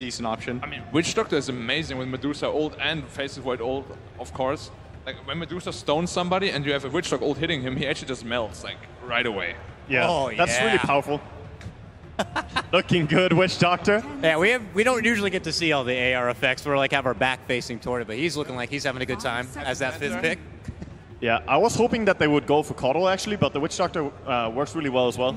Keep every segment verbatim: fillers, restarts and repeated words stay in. decent option. I mean, Witch Doctor is amazing with Medusa ult and Faceless Void ult, of course. Like, when Medusa stones somebody and you have a Witch Doctor ult hitting him, he actually just melts, like, right away. Yeah, oh, that's yeah. really powerful. Looking good, Witch Doctor. Yeah, we have, we don't usually get to see all the A R effects. We're like have our back facing toward it, but he's looking like he's having a good time as that fifth pick. Yeah, I was hoping that they would go for Coddle actually, but the Witch Doctor uh, works really well as well.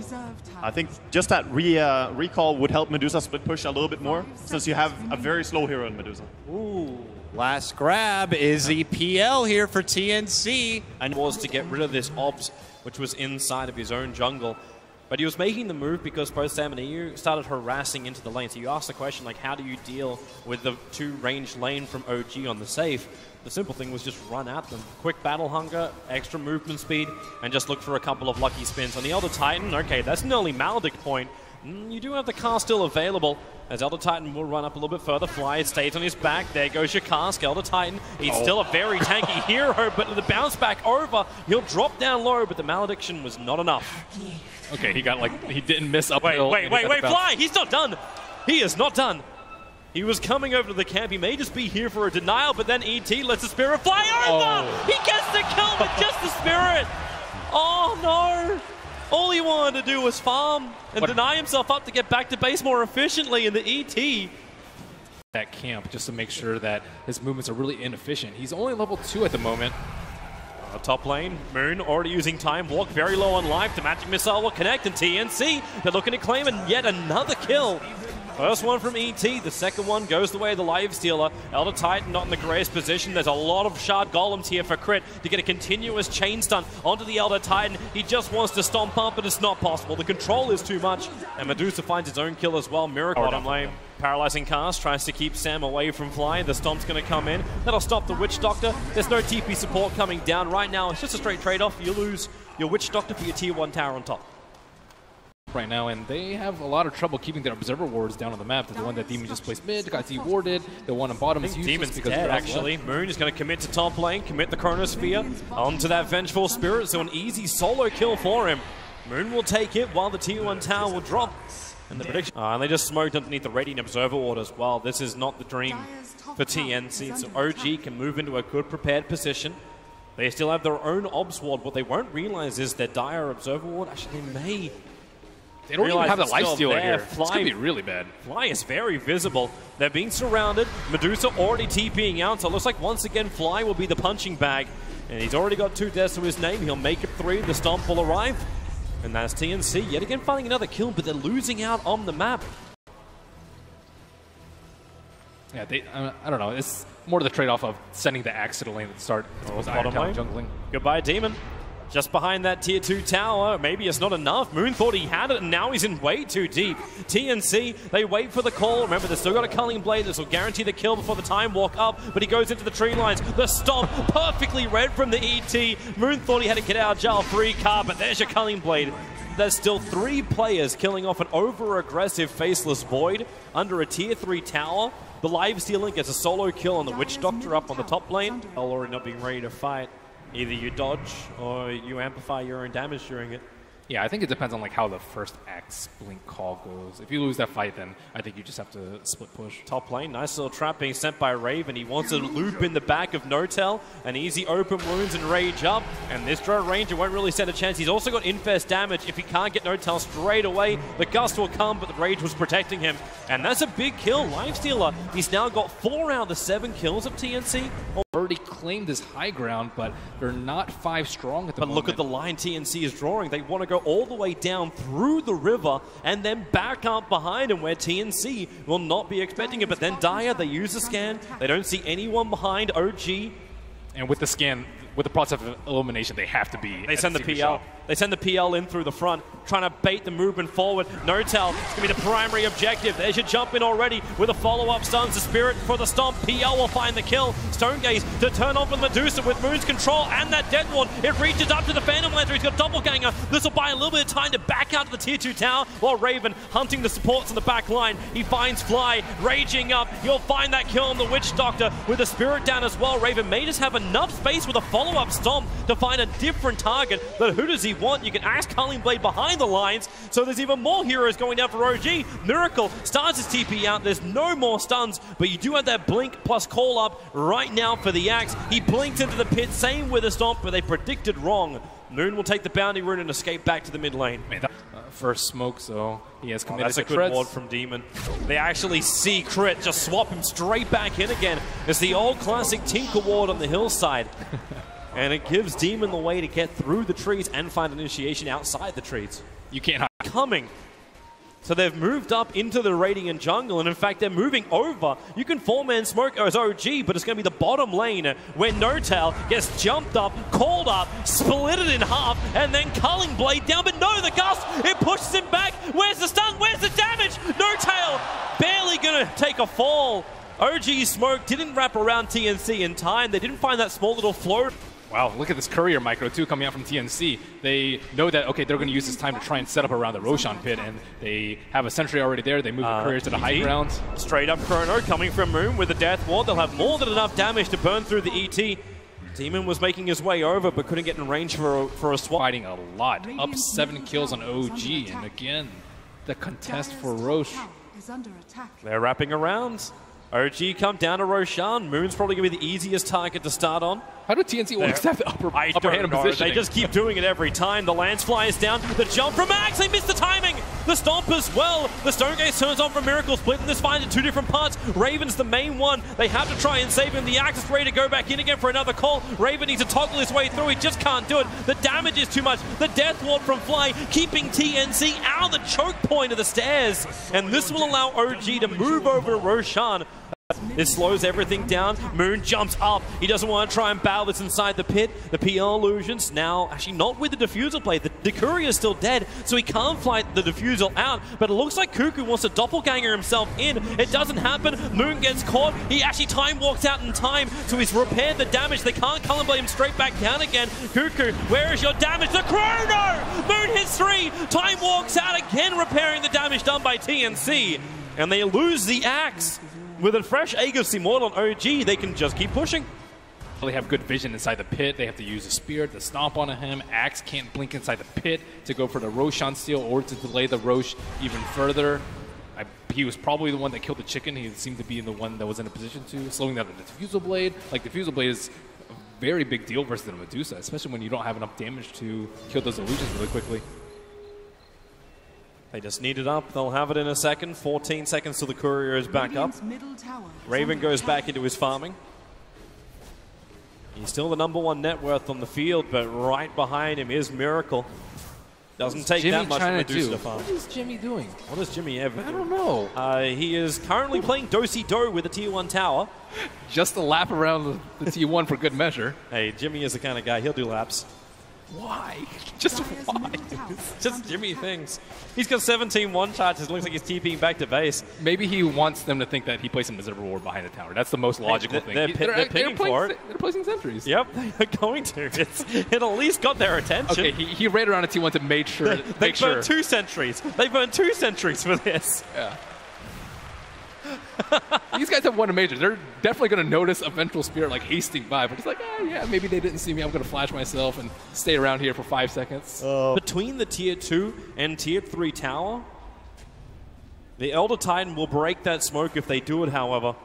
I think just that re, uh, recall would help Medusa split push a little bit more, since you have a very slow hero in Medusa. Ooh. Last grab is the P L here for T N C. And was to get rid of this obs, which was inside of his own jungle. But he was making the move because both Sam and E U started harassing into the lane. So you asked the question, like, how do you deal with the two ranged lane from O G on the safe? The simple thing was just run at them. Quick battle hunger, extra movement speed, and just look for a couple of lucky spins. On the Elder Titan, okay, that's an early Maledict point. You do have the car still available, as Elder Titan will run up a little bit further. Fly stays on his back. There goes your cask. Elder Titan, he's oh. still a very tanky hero, but the bounce back over, he'll drop down low, but the malediction was not enough. Okay, he got like, he didn't miss up. Wait, wait, wait, wait, Fly! He's not done! He is not done! He was coming over to the camp. He may just be here for a denial, but then E T lets the Spirit fly over! Oh. He gets the kill with just the Spirit! Oh no! All he wanted to do was farm and what? deny himself up to get back to base more efficiently in the E T. That camp, just to make sure that his movements are really inefficient. He's only level two at the moment. Uh, top lane, Moon already using Time Walk, very low on life. The Magic Missile will connect, and T N C, they're looking to claim and yet another kill. First one from E T, the second one goes the way of the Lifestealer. Elder Titan not in the greatest position. There's a lot of Shard Golems here for Crit to get a continuous chain stun onto the Elder Titan. He just wants to stomp up, but it's not possible. The control is too much, and Medusa finds his own kill as well. Miracle bottom lane. Paralyzing cast tries to keep Sam away from Fly. The stomp's going to come in. That'll stop the Witch Doctor. There's no T P support coming down right now. It's just a straight trade-off. You lose your Witch Doctor for your tier one tower on top. Right now, and they have a lot of trouble keeping their observer wards down on the map. That's the one that Demon just placed mid, got D-warded. The one on bottom is useless because dead, actually. Left. Moon is going to commit to top lane, commit the Chronosphere onto that Vengeful Spirit, so an easy solo kill for him. Moon will take it while the tier one tower will drop. And the prediction. Uh, and they just smoked underneath the Radiant Observer Ward as well. This is not the dream for T N C. So O G can move into a good prepared position. They still have their own Obs Ward. What they won't realize is their Dire Observer Ward actually they may. They don't even have the Lifestealer here. Fly, it's going to be really bad. Fly is very visible. They're being surrounded. Medusa already TPing out, so it looks like once again Fly will be the punching bag. And he's already got two deaths to his name. He'll make it three. The Stomp will arrive. And that's T N C yet again finding another kill, but they're losing out on the map. Yeah, they, uh, I don't know. It's more the trade-off of sending the Axe to the lane at the start. Oh, bottom lane. Jungling. Goodbye, Demon. Just behind that tier two tower, maybe it's not enough. Moon thought he had it, and now he's in way too deep. T N C, they wait for the call. Remember, they've still got a Culling Blade. This will guarantee the kill before the Time Walk up, but he goes into the tree lines. The stomp, perfectly read from the E T. Moon thought he had to get out of jail free card, but there's your Culling Blade. There's still three players killing off an over-aggressive Faceless Void under a tier three tower. The Lifestealer gets a solo kill on the Witch Doctor up on the top lane. I'll already not being ready to fight. Either you dodge or you amplify your own damage during it. Yeah, I think it depends on like how the first Axe blink call goes. If you lose that fight, then I think you just have to split push. Top lane, nice little trap being sent by Raven. He wants to loop in the back of Notail, an easy open wounds and rage up. And this Drow Ranger won't really stand a chance. He's also got infest damage. If he can't get Notail straight away, the gust will come, but the rage was protecting him. And that's a big kill, Lifestealer. He's now got four out of the seven kills of T N C. Already claimed this high ground, but they're not five strong at the but moment. But look at the line T N C is drawing. They want to go all the way down through the river and then back up behind him where T N C will not be expecting it. But then Dire, they use the scan. They don't see anyone behind O G. And with the scan, with the process of elimination, they have to be. They send the P L. Shop. They send the P L in through the front, trying to bait the movement forward. Notail is going to be the primary objective. There's your jump in already with a follow-up stuns. The Spirit for the stomp. P L will find the kill. Stone Gaze to turn off with Medusa with Moon's control and that Death Ward. It reaches up to the Phantom Lancer. He's got Doppelganger. This will buy a little bit of time to back out to the tier two tower while Raven hunting the supports in the back line. He finds Fly raging up. You'll find that kill on the Witch Doctor with the Spirit down as well. Raven may just have enough space with a follow follow-up Stomp to find a different target, but who does he want? You can ask Culling Blade behind the lines, so there's even more heroes going down for O G. Miracle starts his T P out, there's no more stuns, but you do have that blink plus call-up right now for the Axe. He blinked into the pit, same with the Stomp, but they predicted wrong. Moon will take the bounty rune and escape back to the mid lane. Man, that uh, first smoke, so he has committed oh, that's to a crits. Good ward from Demon. They actually see Crit, just swap him straight back in again. It's the old classic Tinker ward on the hillside. And it gives Demon the way to get through the trees and find initiation outside the trees. You can't hide. Coming. So they've moved up into the Radiant jungle, and in fact they're moving over. You can four-man smoke as O G, but it's going to be the bottom lane where Notail gets jumped up, called up, split it in half, and then Culling Blade down. But no, the Gust, it pushes him back. Where's the stun? Where's the damage? Notail barely going to take a fall. O G smoke didn't wrap around T N C in time. They didn't find that small little float. Wow, look at this courier micro too coming out from T N C. They know that, okay, they're going to use this time to try and set up around the Roshan pit, and they have a sentry already there. They move uh, the courier to the high ground. Straight up Chrono coming from Moon with the death ward. They'll have more than enough damage to burn through the E T. Demon was making his way over, but couldn't get in range for a, for a swap. Fighting a lot, up seven kills on O G, and again, the contest for Roche. They're wrapping around. O G come down to Roshan. Moon's probably going to be the easiest target to start on. How do T N C always have the upper, I upper hand position? They just keep doing it every time. The Lance Fly is down. The jump from Axe. They missed the timing. The Stomp as well. The Stone Gaze turns on from Miracle, splitting this fight into two different parts. Raven's the main one. They have to try and save him. The Axe is ready to go back in again for another call. Raven needs to toggle his way through. He just can't do it. The damage is too much. The Death Ward from Fly keeping T N C out of the choke point of the stairs. And this will allow O G to move over to Roshan. It slows everything down. Moon jumps up. He doesn't want to try and battle this inside the pit. The P L illusions now actually not with the defusal play. The, the courier is still dead, so he can't fight the defusal out. But it looks like Kuku wants to doppelganger himself in. It doesn't happen. Moon gets caught. He actually time walks out in time, so he's repaired the damage. They can't Culling Blade him straight back down again. Kuku, where is your damage? The Chrono! Moon hits three. Time walks out again, repairing the damage done by T N C. And they lose the Axe. With a fresh Aegis Immortal on O G, they can just keep pushing. They have good vision inside the pit. They have to use a Spirit to stomp onto him. Axe can't blink inside the pit to go for the Roshan steal or to delay the Rosh even further. I, he was probably the one that killed the chicken. He seemed to be the one that was in a position to. Slowing down the Diffusal Blade. Like, Diffusal Blade is a very big deal versus the Medusa, especially when you don't have enough damage to kill those illusions really quickly. They just need it up. They'll have it in a second. fourteen seconds till the courier is back up. Raven goes back into his farming. He's still the number one net worth on the field, but right behind him is Miracle. Doesn't take that much to reduce the farm. What is Jimmy doing? What is Jimmy ever doing? I don't know. Uh, he is currently playing do-si-do with a tier one tower. Just a lap around the, the tier one for good measure. Hey, Jimmy is the kind of guy, he'll do laps. Why? Just why? Just Jimmy things. He's got seventeen one charges. Looks like he's TPing back to base. Maybe he wants them to think that he plays some miserable ward behind the tower. That's the most logical thing. They're, they're, they're picking for it. They're placing sentries. Yep, they're going to. It's, it at least got their attention. Okay, he, he ran around a T one to make sure. They, they make burned sure. two sentries. They burned two sentries for this. Yeah. These guys have won a major. They're definitely going to notice a ventral spirit like hasting by, but it's like, oh yeah, maybe they didn't see me. I'm going to flash myself and stay around here for five seconds. Oh. Between the tier two and tier three tower, the Elder Titan will break that smoke if they do it, however.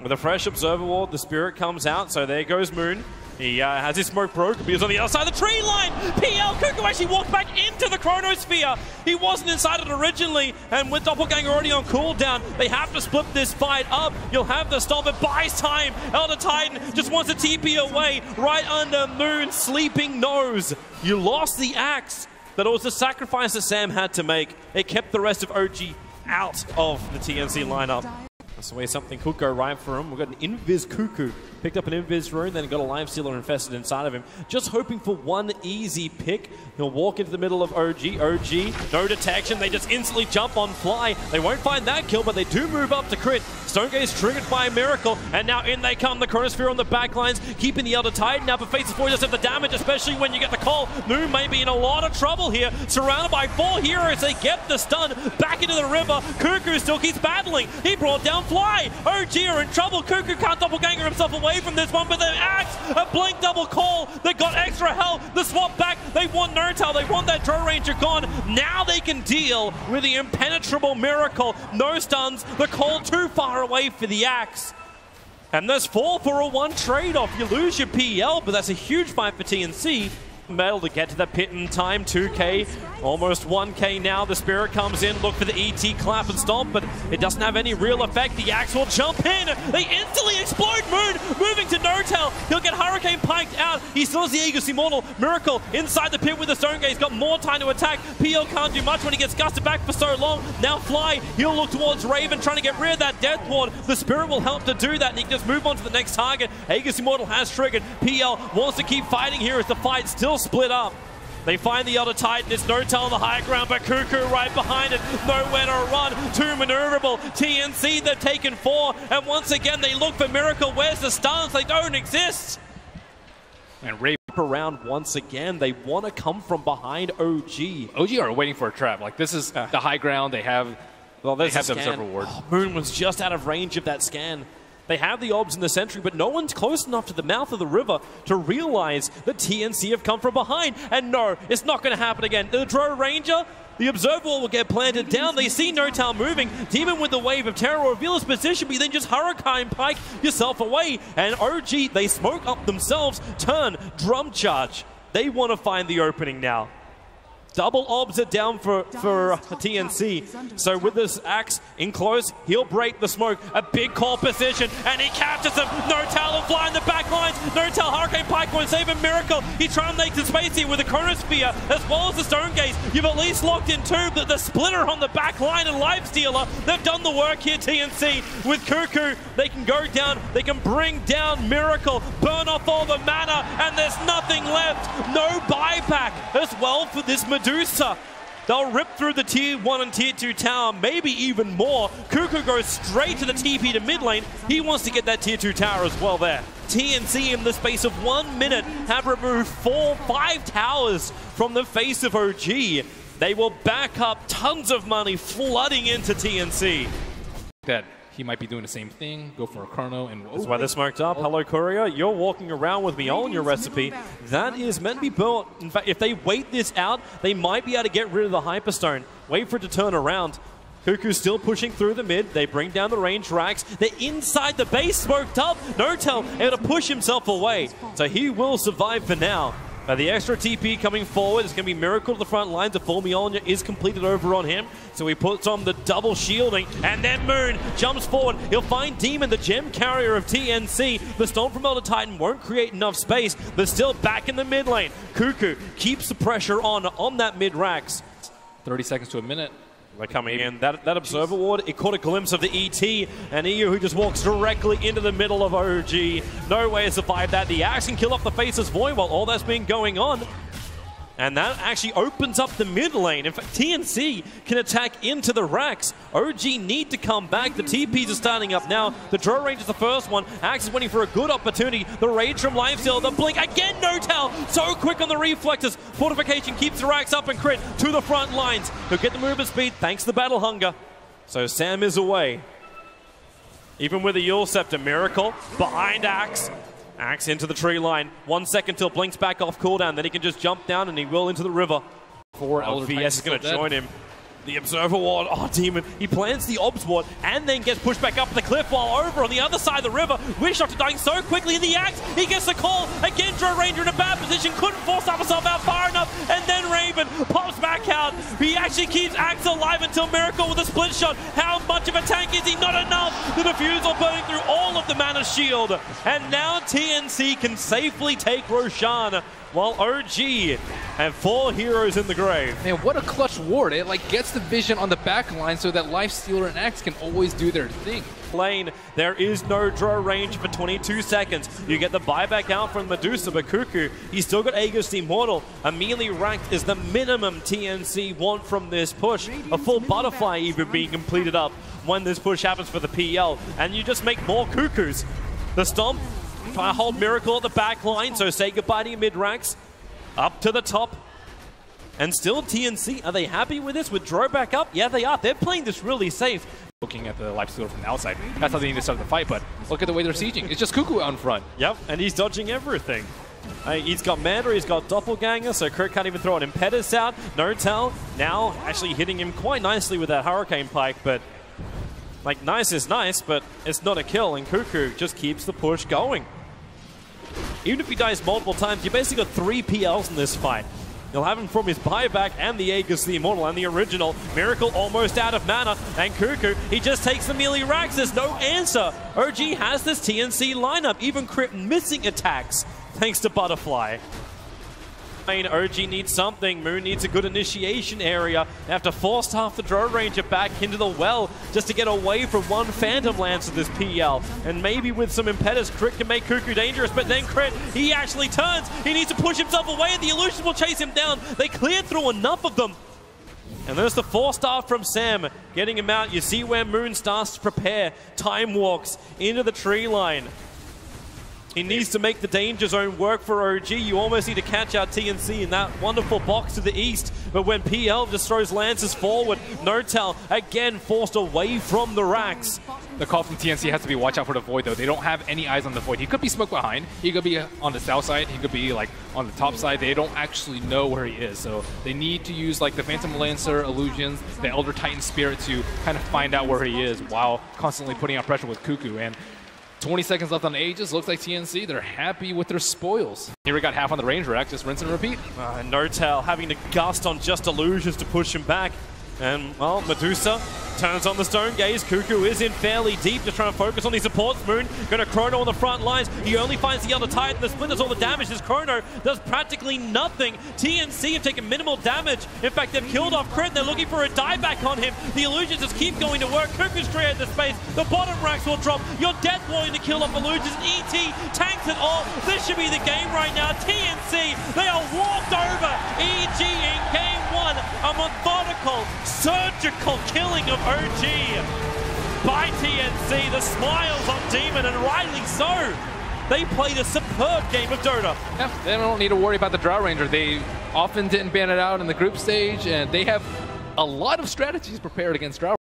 With a fresh Observer Ward, the Spirit comes out, so there goes Moon. He uh, has his smoke broke, but he was on the other side of the tree line! P L Kuku actually walked back into the Chronosphere! He wasn't inside it originally, and with Doppelganger already on cooldown, they have to split this fight up. You'll have the Stomp, it buys time! Elder Titan just wants to T P away, right under Moon's sleeping nose. You lost the Axe, but it was the sacrifice that Sam had to make. It kept the rest of O G out of the T N C lineup. That's the way something could go right for him. We've got an Invis Kuku. Picked up an Invis rune, then got a Lifestealer infested inside of him. Just hoping for one easy pick. He'll walk into the middle of O G. O G, no detection. They just instantly jump on Fly. They won't find that kill, but they do move up to Crit. Stone Gaze triggered by a Miracle, and now in they come. The Chronosphere on the back lines, keeping the Elder Titan out, but Faceless Void doesn't have the damage, especially when you get the call. Moon may be in a lot of trouble here. Surrounded by four heroes, they get the stun back into the river. Kuku still keeps battling. He brought down Fly, O G are in trouble. Kuku can't doppelganger himself away from this one, but then Axe, a blink double call. They got extra health, the swap back. They want Notail, they want that Drow Ranger gone. Now they can deal with the impenetrable Miracle. No stuns, the call too far away for the Axe. And there's four for a one trade-off. You lose your P L, but that's a huge fight for T N C. Metal to get to the pit in time, two K, almost one K now. The Spirit comes in, look for the E T clap and stomp, but it doesn't have any real effect. The Axe will jump in, they instantly explode. Moon moving to Notail, he'll get Hurricane Piked out. He still has the Aegis Immortal. Miracle inside the pit with the Stone Gaze, got more time to attack. P L can't do much when he gets gusted back for so long. Now Fly, he'll look towards Raven, trying to get rid of that Death Ward. The Spirit will help to do that, and he can just move on to the next target. Aegis Immortal has triggered. P L wants to keep fighting here as the fight still split up. They find the Elder Titan, it's Notail on the high ground, but Kuku right behind it, nowhere to run, too maneuverable. T N C, they've taken four, and once again they look for Miracle. Where's the stuns? They don't exist. And Reap around once again, they want to come from behind O G. O G are waiting for a trap, like this is uh. the high ground, they have, well, they have themselves reward. Oh, Moon was just out of range of that scan. They have the obs in the sentry, but no one's close enough to the mouth of the river to realize that T N C have come from behind. And no, it's not going to happen again. The Drow Ranger, the Observer will get planted down. They see Notail moving. Demon with the wave of terror reveal his position, but you then just Hurricane Pike yourself away. And O G, they smoke up themselves. Turn, drum charge. They want to find the opening now. Double obs are down for, for T N C. So with this Axe in close, he'll break the smoke. A big call position, and he captures him. Notail will fly in the back lines. Notail, Hurricane Pike won't save him. Miracle, he tries to make the space here with the Chronosphere, as well as the Stone Gaze. You've at least locked in two, but the Splitter on the back line and Lifestealer, they've done the work here, T N C. With Kuku, they can go down, they can bring down Miracle, burn off all the mana, and there's nothing left. No buyback as well for this Medusa. They'll rip through the tier one and tier two tower, maybe even more. Kuku goes straight to the T P to mid lane. He wants to get that tier two tower as well there. T N C in the space of one minute have removed four, five towers from the face of O G. They will back up tons of money flooding into T N C. That he might be doing the same thing, go for a chrono, and that's why they smarked up. Hello Courier, you're walking around with me on your recipe. That is meant to be built. In fact, if they wait this out, they might be able to get rid of the Hyperstone. Wait for it to turn around. Kuku still pushing through the mid. They bring down the range racks. They're inside the base, smoked up. Notail able to push himself away. So he will survive for now. Now the extra T P coming forward, it's going to be Miracle to the front line. The full Mjolnir is completed over on him, so he puts on the double shielding, and then Moon jumps forward. He'll find Demon, the gem carrier of T N C. The Storm from Elder Titan won't create enough space, but still back in the mid lane. Kuku keeps the pressure on on that mid racks. thirty seconds to a minute. They're coming in. That, that Observer Ward, it caught a glimpse of the E T, and E U who just walks directly into the middle of O G. No way to survive that. The Axe can kill off the Faceless Void while all that's been going on. And that actually opens up the mid lane. In fact, T N C can attack into the racks. O G need to come back. The T Ps are starting up now. The Drow Ranger's the first one. Axe is waiting for a good opportunity. The Rage from Lifestealer, the blink. Again, Notail. So quick on the reflexes. Fortification keeps the racks up, and Crit to the front lines. He'll get the movement speed thanks to the Battle Hunger. So Sam is away. Even with a Yule Scepter, Miracle behind Axe. Axe into the tree line. One second till Blink's back off cooldown. Then he can just jump down and he will into the river. Four oh, V S is going to join him. The Observer Ward. Oh, Demon. He plants the Obs Ward and then gets pushed back up the cliff while over on the other side of the river. Witch Doctor dying so quickly in the Axe. He gets the call. Again, Drow Ranger in a bad position. Couldn't force himself out far enough. And then Raven pops back out. He actually keeps Axe alive until Miracle with a split shot. How much of a tank is he? Not enough. The defusal burning through all of the mana shield. And now T N C can safely take Roshan, while O G have four heroes in the grave. Man, what a clutch ward. It like gets the vision on the back line so that Lifestealer and Axe can always do their thing. Lane, there is no Drow range for twenty-two seconds. You get the buyback out from Medusa, but Kuku, he's still got Aegis Immortal. Immediately ranked is the minimum T N C want from this push. A full butterfly even being completed up when this push happens for the P L. And you just make more Kukus. The Stomp, try to hold Miracle at the back line, so say goodbye to your mid-ranks. Up to the top. And still T N C, are they happy with this? With Drow back up? Yeah, they are. They're playing this really safe. looking at the Lifestealer from the outside. That's how they need to start the fight, but look at the way they're sieging. It's just Kuku out in front. Yep, and he's dodging everything. Uh, he's got Manda, he's got Doppelganger, so Crit can't even throw an Impetus out. Notail now actually hitting him quite nicely with that Hurricane Pike, but like, nice is nice, but it's not a kill, and Kuku just keeps the push going. Even if he dies multiple times, you basically got three P Ls in this fight. You'll have him from his buyback and the Aegis, the Immortal, and the original. Miracle almost out of mana, and Kuku, he just takes the melee racks. There's no answer. O G has this T N C lineup, even Crit missing attacks, thanks to Butterfly. O G needs something. Moon needs a good initiation area. They have to force half the Drow Ranger back into the well just to get away from one Phantom Lancer, this P L. And maybe with some impetus, Crit can make Kuku dangerous, but then Crit, he actually turns. He needs to push himself away, and the Illusion will chase him down. They cleared through enough of them. And there's the four star from Sam, getting him out. You see where Moon starts to prepare. Time walks into the tree line. He needs to make the danger zone work for O G. You almost need to catch out T N C in that wonderful box to the east. But when P L just throws Lancers forward, Notail again forced away from the racks. The call from T N C has to be watch out for the Void, though. They don't have any eyes on the Void. He could be smoked behind. He could be on the south side. He could be like on the top side. They don't actually know where he is. So they need to use like the Phantom Lancer illusions, the Elder Titan Spirit to kind of find out where he is while constantly putting out pressure with Kuku. And twenty seconds left on the Aegis. Looks like T N C, they're happy with their spoils. Here we got half on the range rack, just rinse and repeat. Uh, Notail having to gust on just illusions to push him back. And, well, Medusa turns on the Stone Gaze. Kuku is in fairly deep, just trying to focus on these supports. Moon going to Chrono on the front lines. He only finds the Elder Titan. The Splinter's all the damage. His Chrono does practically nothing. T N C have taken minimal damage. In fact, they've killed off Crit. They're looking for a dieback on him. The illusions just keep going to work. Kuku's created the space. The bottom racks will drop. Your death warning to kill off illusions. E T tanks it all. This should be the game right now. T N C, they are walked over. E G in game one. A methodical, surgical killing of O G by T N C. The smiles on Demon, and rightly so. They played a superb game of Dota. Yeah, they don't need to worry about the Drow Ranger. They often didn't ban it out in the group stage, and they have a lot of strategies prepared against Drow Ranger.